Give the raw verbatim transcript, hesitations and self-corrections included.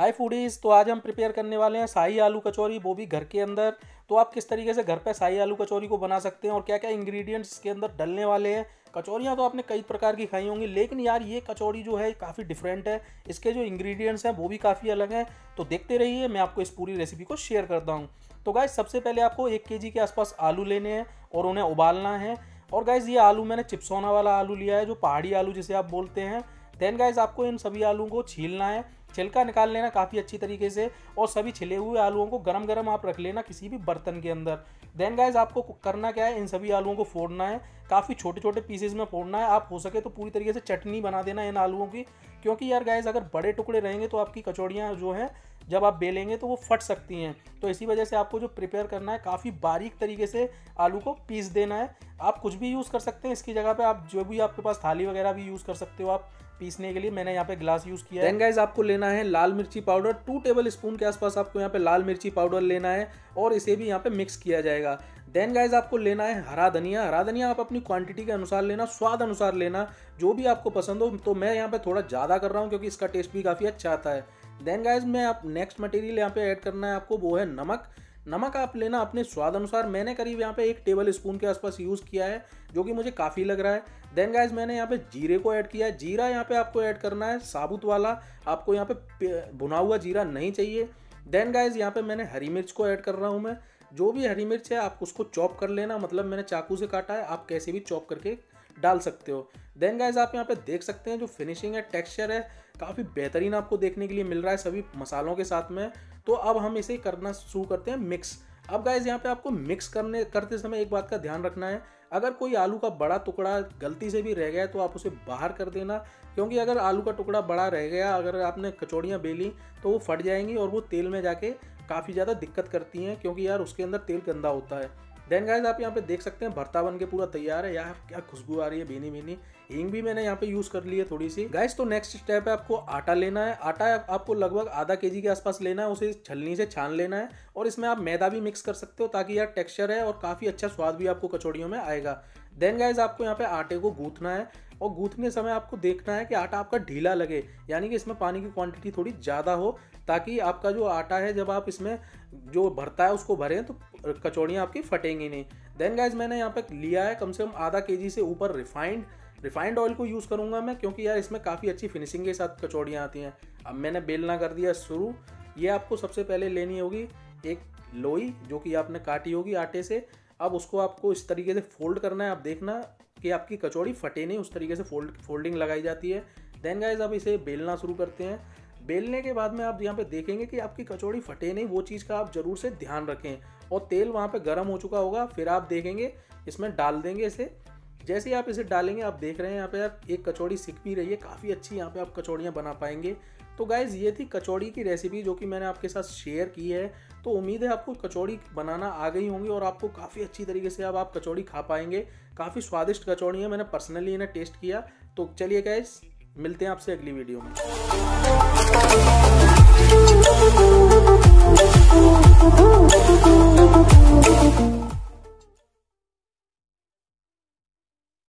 हाय foodies, तो आज हम प्रिपेयर करने वाले हैं शाही आलू कचौरी, वो भी घर के अंदर। तो आप किस तरीके से घर पर शाही आलू कचौरी को बना सकते हैं और क्या क्या इंग्रेडिएंट्स इसके अंदर डलने वाले हैं। कचौरियाँ तो आपने कई प्रकार की खाई होंगी, लेकिन यार ये कचौरी जो है काफ़ी डिफरेंट है, इसके जो इंग्रेडिएंट्स हैं वो भी काफ़ी अलग हैं। तो देखते रहिए, मैं आपको इस पूरी रेसिपी को शेयर करता हूँ। तो गाइस, सबसे पहले आपको एक केजी के आसपास आलू लेने हैं और उन्हें उबालना है। और गाइस, ये आलू मैंने चिप्सौना वाला आलू लिया है, जो पहाड़ी आलू जिसे आप बोलते हैं। देन गाइस, आपको इन सभी आलूओं को छीलना है, छिलका निकाल लेना काफ़ी अच्छी तरीके से। और सभी छिले हुए आलूओं को गरम गरम आप रख लेना किसी भी बर्तन के अंदर। देन गाइस, आपको करना क्या है, इन सभी आलूओं को फोड़ना है, काफ़ी छोटे छोटे पीसेज में फोड़ना है। आप हो सके तो पूरी तरीके से चटनी बना देना इन आलूओं की, क्योंकि यार गाइस अगर बड़े टुकड़े रहेंगे तो आपकी कचौड़ियाँ जो हैं जब आप बेलेंगे तो वो फट सकती हैं। तो इसी वजह से आपको जो प्रिपेयर करना है, काफ़ी बारीक तरीके से आलू को पीस देना है। आप कुछ भी यूज़ कर सकते हैं इसकी जगह पे, आप जो भी आपके पास थाली वगैरह भी यूज़ कर सकते हो आप पीसने के लिए। मैंने यहाँ पे ग्लास यूज़ किया है। देन गाइस, आपको लेना है लाल मिर्ची पाउडर, टू टेबल स्पून के आसपास आपको यहाँ पे लाल मिर्ची पाउडर लेना है और इसे भी यहाँ पे मिक्स किया जाएगा। देन गाइस, आपको लेना है हरा धनिया। हरा धनिया आप अपनी क्वांटिटी के अनुसार लेना, स्वाद अनुसार लेना, जो भी आपको पसंद हो। तो मैं यहाँ पे थोड़ा ज़्यादा कर रहा हूँ क्योंकि इसका टेस्ट भी काफ़ी अच्छा आता है। देन गाइस, मैं आप नेक्स्ट मटेरियल यहाँ पे ऐड करना है आपको, वो है नमक। नमक आप लेना अपने स्वाद अनुसार। मैंने करीब यहाँ पे एक टेबल स्पून के आसपास यूज़ किया है, जो कि मुझे काफ़ी लग रहा है। देन गाइस, मैंने यहाँ पे जीरे को ऐड किया है। जीरा यहाँ पे आपको ऐड करना है साबुत वाला, आपको यहाँ पे भुना हुआ जीरा नहीं चाहिए। देन गाइस, यहाँ पे मैंने हरी मिर्च को ऐड कर रहा हूँ। मैं जो भी हरी मिर्च है आप उसको चॉप कर लेना, मतलब मैंने चाकू से काटा है, आप कैसे भी चॉप करके डाल सकते हो। देन गाइस, आप यहाँ पे देख सकते हैं जो फिनिशिंग है, टेक्सचर है, काफ़ी बेहतरीन आपको देखने के लिए मिल रहा है सभी मसालों के साथ में। तो अब हम इसे करना शुरू करते हैं मिक्स। अब गाइस, यहाँ पे आपको मिक्स करने करते समय एक बात का ध्यान रखना है, अगर कोई आलू का बड़ा टुकड़ा गलती से भी रह गया तो आप उसे बाहर कर देना, क्योंकि अगर आलू का टुकड़ा बड़ा रह गया, अगर आपने कचौड़ियाँ बेली तो वो फट जाएंगी और वो तेल में जाके काफ़ी ज़्यादा दिक्कत करती हैं, क्योंकि यार उसके अंदर तेल गंदा होता है। देन गाइस, आप यहाँ पे देख सकते हैं भरता बन के पूरा तैयार है। यार क्या खुशबू आ रही है, भीनी भीनी। हींग भी मैंने यहाँ पे यूज़ कर ली है थोड़ी सी गाइस। तो नेक्स्ट स्टेप है, आपको आटा लेना है। आटा आपको लगभग आधा केजी के आसपास लेना है, उसे छलनी से छान लेना है। और इसमें आप मैदा भी मिक्स कर सकते हो, ताकि यार टेक्सचर है और काफ़ी अच्छा स्वाद भी आपको कचौड़ियों में आएगा। देन गाइस, आपको यहाँ पे आटे को गूँथना है, और गूँथने समय आपको देखना है कि आटा आपका ढीला लगे, यानी कि इसमें पानी की क्वांटिटी थोड़ी ज़्यादा हो, ताकि आपका जो आटा है जब आप इसमें जो भरता है उसको भरें तो कचौड़ियाँ आपकी फटेंगी नहीं। देन गाइस, मैंने यहाँ पे लिया है कम से कम आधा केजी से ऊपर रिफाइंड रिफाइंड ऑयल को यूज़ करूँगा मैं, क्योंकि यार इसमें काफ़ी अच्छी फिनिशिंग के साथ कचौड़ियाँ आती हैं। अब मैंने बेलना कर दिया शुरू। ये आपको सबसे पहले लेनी होगी एक लोई, जो कि आपने काटी होगी आटे से। अब उसको आपको इस तरीके से फोल्ड करना है, आप देखना कि आपकी कचौड़ी फटे नहीं, उस तरीके से फोल्ड फोल्डिंग लगाई जाती है। देन गाइस, अब इसे बेलना शुरू करते हैं। बेलने के बाद में आप यहाँ पे देखेंगे कि आपकी कचौड़ी फटे नहीं, वो चीज़ का आप ज़रूर से ध्यान रखें। और तेल वहाँ पे गर्म हो चुका होगा, फिर आप देखेंगे इसमें डाल देंगे इसे। जैसे ही आप इसे डालेंगे, आप देख रहे हैं यहाँ पे यार एक कचौड़ी सिक भी रही है, काफ़ी अच्छी यहाँ पे आप कचौड़ियाँ बना पाएंगे। तो गाइज़, ये थी कचौड़ी की रेसिपी जो कि मैंने आपके साथ शेयर की है। तो उम्मीद है आपको कचौड़ी बनाना आ गई होंगी और आपको काफ़ी अच्छी तरीके से अब आप कचौड़ी खा पाएंगे। काफ़ी स्वादिष्ट कचौड़ी है, मैंने पर्सनली इन्हें टेस्ट किया। तो चलिए गाइज़, मिलते हैं आपसे अगली वीडियो में।